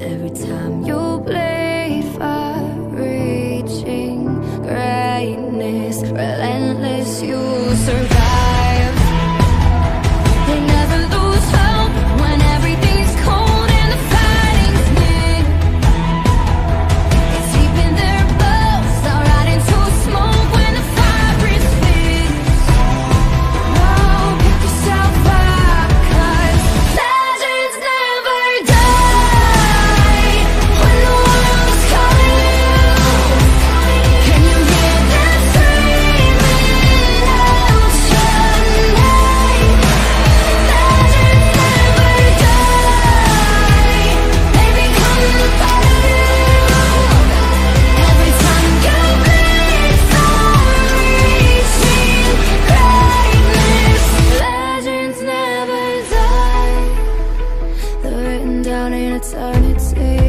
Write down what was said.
Every time you bleed for reaching greatness, relentless, you survive. They never lose hope when everything's cold. Down in eternity.